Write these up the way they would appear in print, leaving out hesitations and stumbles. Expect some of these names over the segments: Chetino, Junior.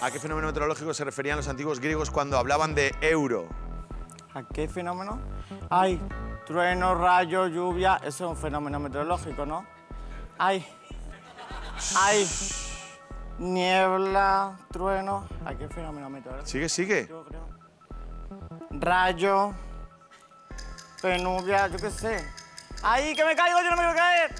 ¿A qué fenómeno meteorológico se referían los antiguos griegos cuando hablaban de euro? ¿A qué fenómeno? Ay, trueno, rayo, lluvia, eso es un fenómeno meteorológico, ¿no? Ay, ay, niebla, trueno, ¿a qué fenómeno meteorológico? Sigue, sigue. Yo creo. Rayo, penubia, yo qué sé. Ay, que me caigo, yo no me quiero caer.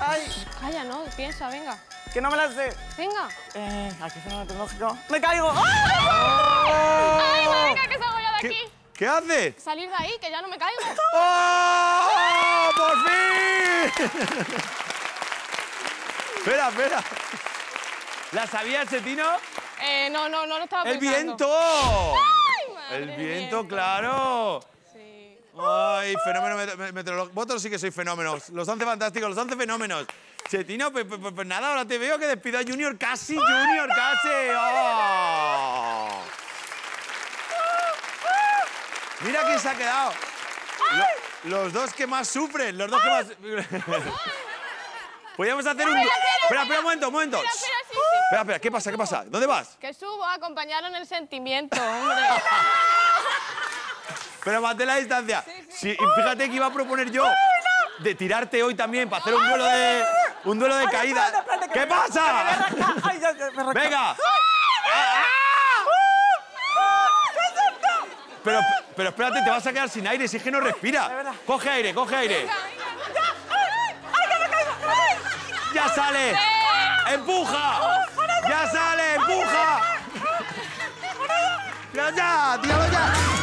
Ay. Calla, no, piensa, venga. Que no me la sé. Venga. ¿A qué fenómeno meteorológico? ¡Me caigo! ¡Ay, oh! Ay, marica, que salgo yo de aquí! ¿Qué hace? Salir de ahí, que ya no me caigo. ¡Oh! ¡Oh! ¡Por fin! Espera, espera. ¿La sabías, Chetino? No lo estaba pensando. ¡El viento! ¡Ay, madre! ¡El viento, claro! Sí. ¡Ay, fenómeno meteorológico! Vosotros sí que sois fenómenos. Los 11 fantásticos, los 11 fenómenos. Chetino, pues nada, ahora te veo que despido a Junior. ¡Casi, Junior, casi! ¡Oh! Mira quién se ha quedado. Los dos que más sufren, los dos que más... Podríamos hacer un... Espera, un momento, un momento. Espera, ¿qué pasa, qué pasa? ¿Dónde vas? Que subo a acompañarlo en el sentimiento, hombre. Pero mantén la distancia. Sí, fíjate que iba a proponer yo de tirarte hoy también para hacer un duelo de caídas. ¿Qué pasa? ¡Venga! Pero espérate, te vas a quedar sin aire, si es que no respira. Coge aire, coge aire. ¡Ya sale! ¡Empuja! ¡Ya sale! ¡Empuja! ¡Tíralo ya!